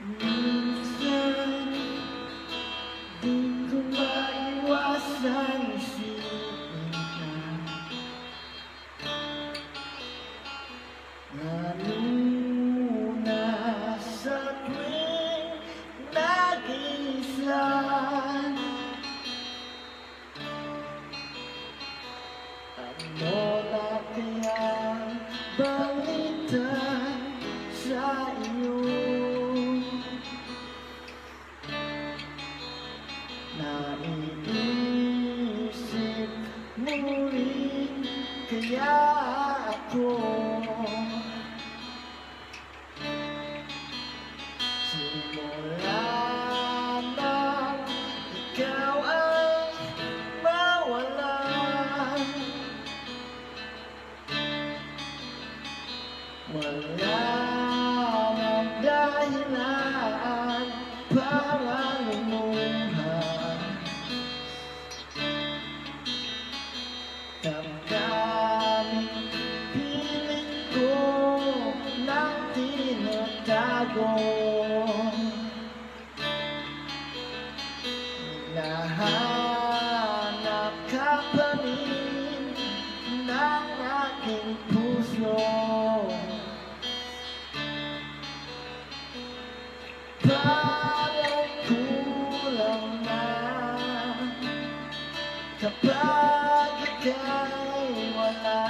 Minsan di ko maiwasan isipin ka. Lalo na sa tuwing nag-iisa. Ano na kayang balita sa iyo? Naiisip mo rin kaya ako, simula nang ikaw ay mawala. Wala nang dahilan para lumuha. Damdamin, piling ko nang tinatago. Nahanap ka pa rin ng aking puso. Parang kulang na kapag ikaw wala.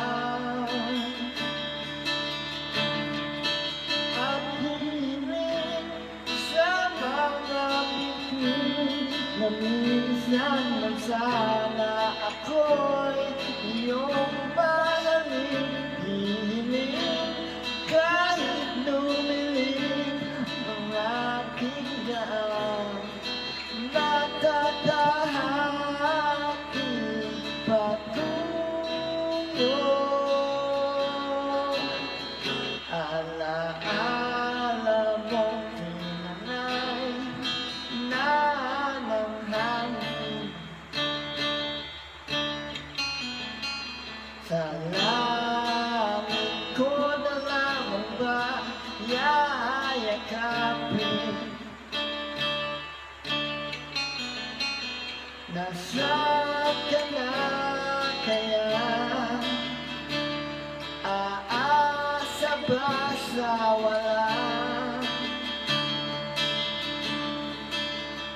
Ang hiling sa mga bituin na minsan lang sana ako'y iyong mahalin. Hiling kahit lumiling ang aking daan, natatahaki patuloy. Alaala mong tinanay na ng hangin. Salamin ko na lamang ba yayakapin? Nasaan ka na kaya? Sa wala.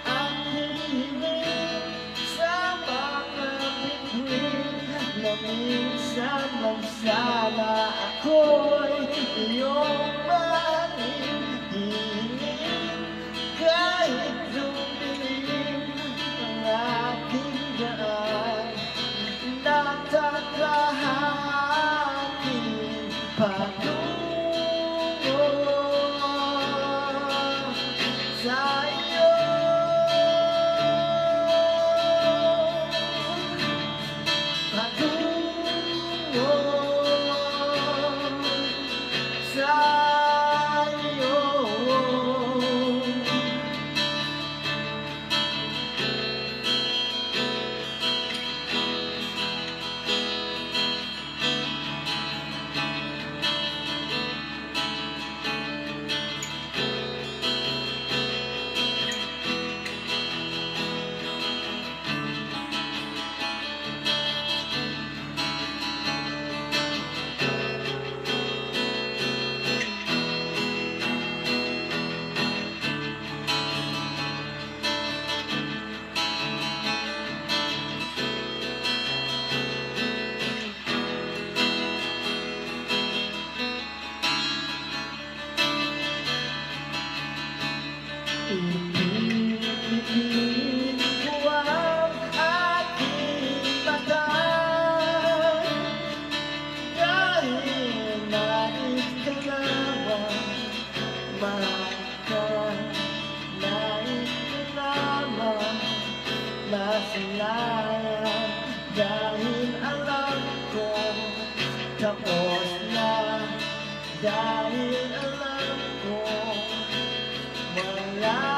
Ang hiling sa mga bituin na minsan lang sana ako'y iyong mahalin. Hiling kahit lumilim ang aking daan, natatahaki pa. Ibigin ko ang aking mata, dahil nais ka lamang mahal. Nais ka lamang masalayan, dahil alam ko tapos na. Dahil alam ko wala.